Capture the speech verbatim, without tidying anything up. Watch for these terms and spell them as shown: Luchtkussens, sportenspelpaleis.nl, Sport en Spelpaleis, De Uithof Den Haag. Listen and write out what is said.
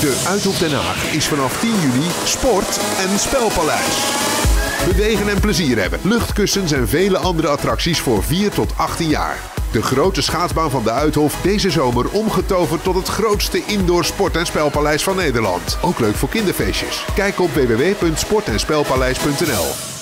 De Uithof Den Haag is vanaf tien juli Sport en Spelpaleis. Bewegen en plezier hebben, luchtkussens en vele andere attracties voor vier tot achttien jaar. De grote schaatsbaan van de Uithof deze zomer omgetoverd tot het grootste indoor sport- en spelpaleis van Nederland. Ook leuk voor kinderfeestjes. Kijk op w w w punt sport en spelpaleis punt n l.